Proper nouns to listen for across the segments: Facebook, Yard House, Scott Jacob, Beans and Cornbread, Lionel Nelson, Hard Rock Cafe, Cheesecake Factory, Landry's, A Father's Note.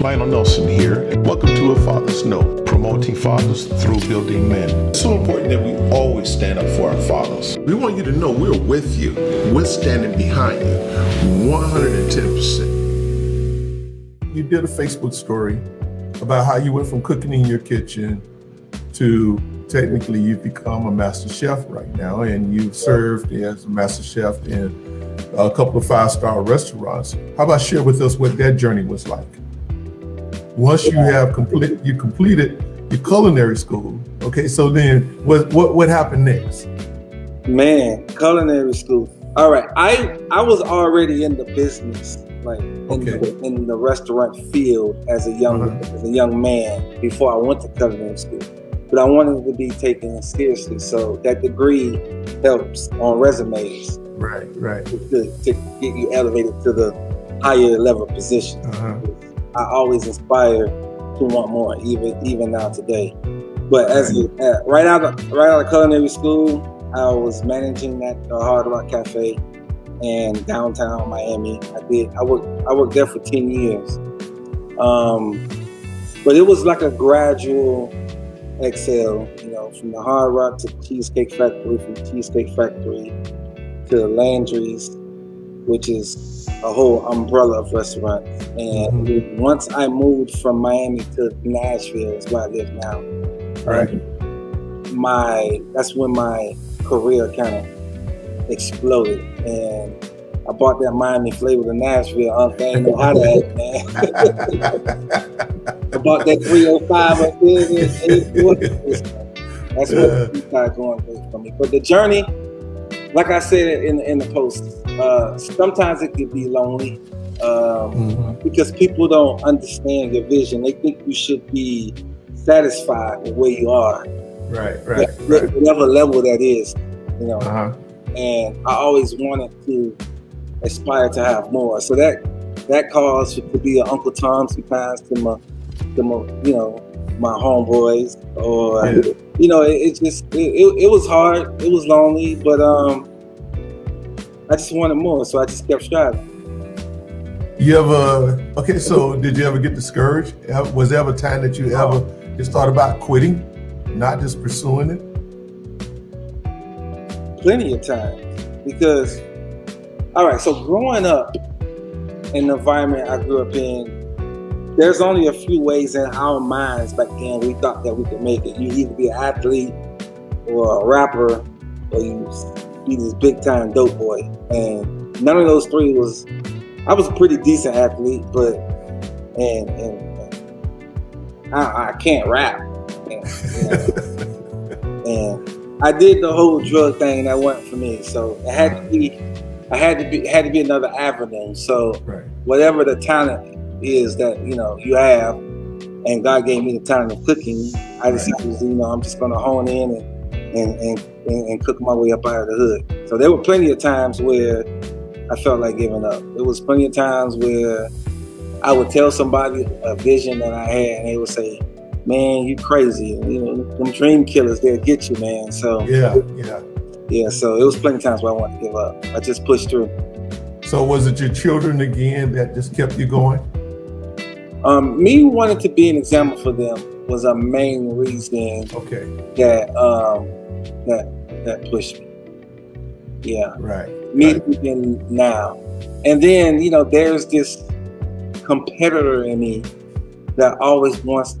Lionel Nelson here, and welcome to A Father's Note, promoting fathers through building men. It's so important that we always stand up for our fathers. We want you to know we're with you. We're standing behind you, 110%. You did a Facebook story about how you went from cooking in your kitchen to technically you've become a master chef right now, and you've served as a master chef in a couple of five-star restaurants. How about share with us what that journey was like? Once you have completed your culinary school, okay, so then what happened next? Man, culinary school. All right, I was already in the business, like in the restaurant field as a young man before I went to culinary school. But I wanted to be taken seriously, so that degree helps on resumes. Right, right. To get you elevated to the higher level position. I always inspire to want more, even now today. But right out of culinary school, I was managing at the Hard Rock Cafe in downtown Miami. I worked there for 10 years. But it was like a gradual exhale, you know, from the Hard Rock to Cheesecake Factory, from Cheesecake Factory to Landry's, which is a whole umbrella of restaurants. And once I moved from Miami to Nashville, is where I live now. That's when my career kind of exploded. And I brought that Miami flavor to Nashville. I don't know how that, man. I bought that 305 up there. That's what started going great for me. But the journey, like I said in the post, sometimes it can be lonely because people don't understand your vision. They think you should be satisfied with where you are, whatever level that is, you know. And I always wanted to aspire to have more, so that caused to be an Uncle Tom sometimes to my you know, my homeboys, or you know, it was hard, it was lonely, but I just wanted more, so I just kept striving. You ever, okay, so did you ever get discouraged? Was there ever a time that you ever just thought about quitting, not just pursuing it? Plenty of times, because, all right, so growing up in the environment I grew up in, there's only a few ways in our minds back then we thought that we could make it. You either be an athlete or a rapper, or you be this big time dope boy. And none of those three was, I was a pretty decent athlete, but, and I can't rap. And, you know, and I did the whole drug thing, that wasn't for me. So it had to be, I had to be another avenue. So whatever the talent is that, you know, you have, and God gave me the talent of cooking, I decided, you know, I'm just gonna hone in and cook my way up out of the hood. So there were plenty of times where I felt like giving up. There was plenty of times where I would tell somebody a vision that I had, and they would say, "Man, you crazy, you know, them dream killers, they'll get you, man." So yeah. So it was plenty of times where I wanted to give up. I just pushed through. So was it your children again that just kept you going? Me wanting to be an example for them was a main reason that pushed me. Yeah. Right. Me even now. And then, you know, there's this competitor in me that always wants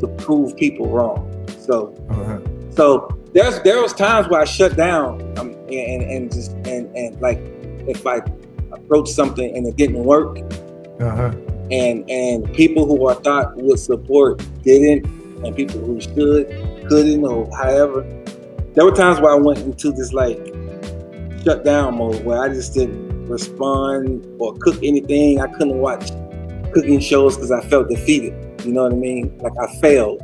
to prove people wrong. So there was times where I shut down and like if I approached something and it didn't work. And people who I thought would support didn't, and people who should couldn't, or however. There were times where I went into this like shut down mode where I just didn't respond or cook anything. I couldn't watch cooking shows because I felt defeated. You know what I mean? Like I failed.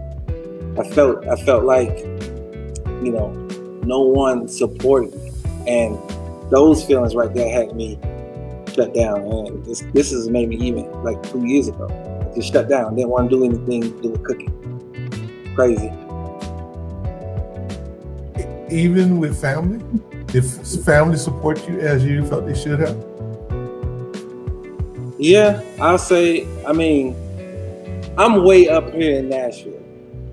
I felt like, you know, no one supported me, and those feelings right there had me shut down. And this is maybe even like 2 years ago. I just shut down. Didn't want to do anything to do with cooking. Crazy. Even with family? Did family support you as you felt they should have? Yeah, I'll say, I mean, I'm way up here in Nashville.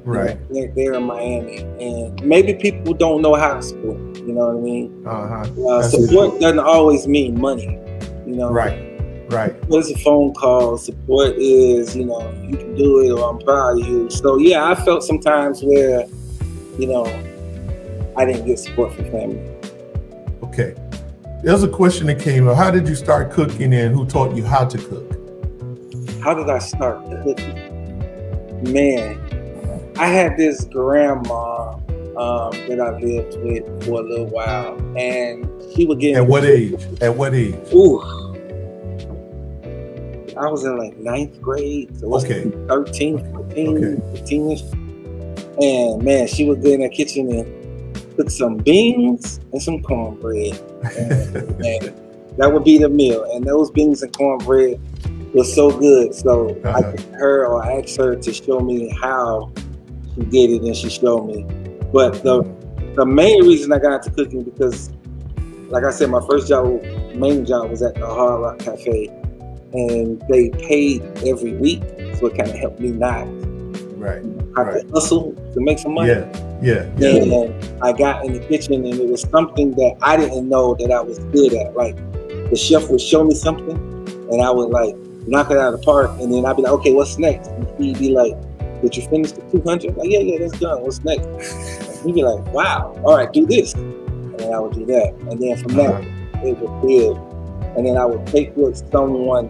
Right. They're in Miami. And maybe people don't know how to spoon. You know what I mean? Uh-huh. Support doesn't always mean money. You know? Right. Right. It's a phone call. Support is, you know, you can do it, or I'm proud of you. So yeah, I felt sometimes where, you know, I didn't get support from family. Okay. There's a question that came up. How did you start cooking, and who taught you how to cook? How did I start cooking? Man, I had this grandma that I lived with for a little while, and she would get. At what age? At what age? Ooh. I was in like 9th grade, so okay. 13, 14, okay. 15-ish. And man, she would go in the kitchen and cook some beans and some cornbread. And that would be the meal. And those beans and cornbread was so good. So I asked her, or I asked her to show me how she did it, and she showed me. But the main reason I got into cooking, because like I said, my first job, main job, was at the Hard Rock Cafe. And they paid every week, so it kind of helped me not to hustle to make some money. Yeah. And I got in the kitchen, and it was something that I didn't know that I was good at. Like, the chef would show me something, and I would like knock it out of the park, and then I'd be like, okay, what's next? And he'd be like, did you finish the 200? Like, yeah, that's done. What's next? And he'd be like, wow, all right, do this. And then I would do that. And then from that, it would build. And then I would take with someone.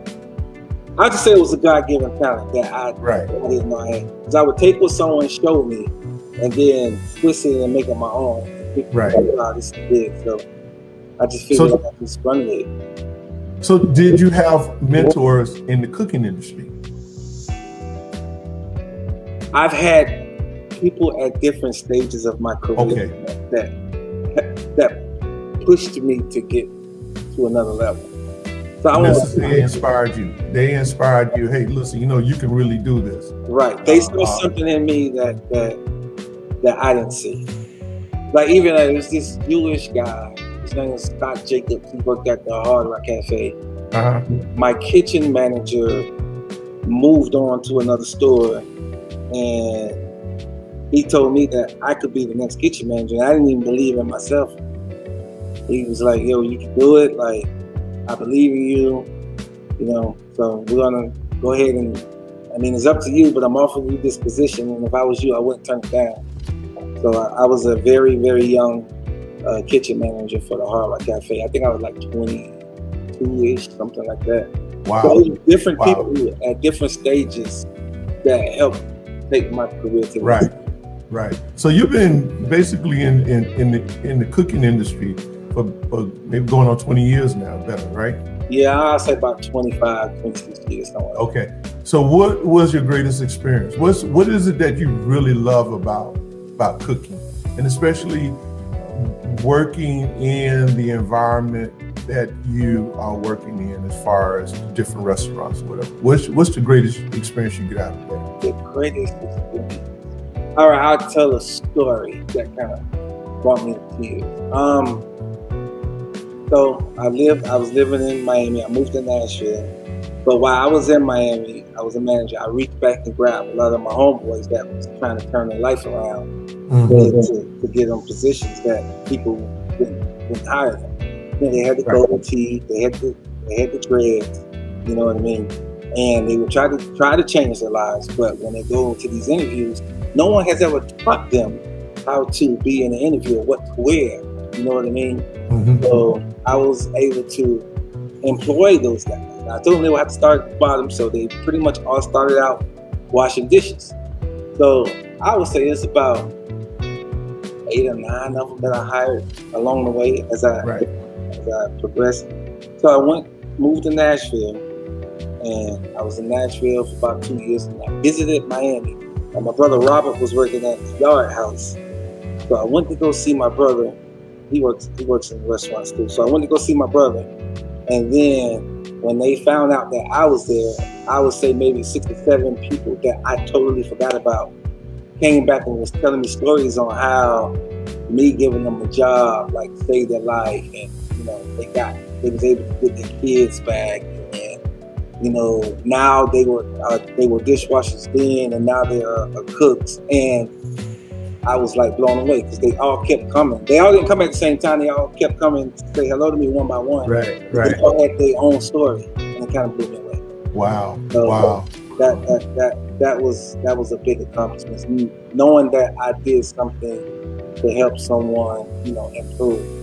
I just say it was a God-given talent that I didn't know I had. Because I would take what someone showed me, and then twist it and make it my own. Right. Wow, this is big. So I just figured out I was running it. So did you have mentors in the cooking industry? I've had people at different stages of my career that pushed me to get to another level. They inspired you. They inspired you. Hey, listen, you know, you can really do this. Right. They saw something in me that I didn't see. Like, even there's this Jewish guy. His name is Scott Jacob. He worked at the Hard Rock Cafe. My kitchen manager moved on to another store, and he told me that I could be the next kitchen manager. And I didn't even believe in myself. He was like, yo, you can do it. Like, I believe in you, you know, so we're gonna go ahead and, I mean, it's up to you, but I'm offering you this position, and if I was you, I wouldn't turn it down. So I was a very, very young kitchen manager for the Hard Rock Cafe. I think I was like 22-ish, something like that. Wow. So it was different people at different stages that helped take my career to Right. So you've been basically in the cooking industry for maybe going on 20 years now, better, right? Yeah, I'll say about 25, 26 years. Okay. So what was your greatest experience? What is it that you really love about cooking, and especially working in the environment that you are working in, as far as different restaurants or whatever? What's the greatest experience you get out of that? The greatest experience. All right, I'll tell a story that kind of brought me to tears. So I was living in Miami. I moved to Nashville. But while I was in Miami, I was a manager. I reached back and grabbed a lot of my homeboys that was trying to turn their life around to get them positions that people wouldn't hire them. And they had the golden teeth. They had the dreads. You know what I mean? And they would try to change their lives. But when they go to these interviews, no one has ever taught them how to be in an interview, what to wear, you know what I mean? So I was able to employ those guys. I told them they would have to start at the bottom, so they pretty much all started out washing dishes. So I would say it's about 8 or 9 of them that I hired along the way as I progressed. So I moved to Nashville, and I was in Nashville for about 2 years, and I visited Miami. And my brother Robert was working at the Yard House, so I went to go see my brother. He works in restaurants too, so I went to go see my brother. And then when they found out that I was there, I would say maybe 6 or 7 people that I totally forgot about came back and was telling me stories on how me giving them a job like saved their life, and you know, they was able to get their kids back, and You know, now they were dishwashers then, and now they are cooks. And I was like blown away because they all kept coming. They all didn't come at the same time. They all kept coming to say hello to me one by one. Right, right. They all had their own story, and it kind of blew me away. Wow, so, wow. That was a big accomplishment. Knowing that I did something to help someone, you know, improve.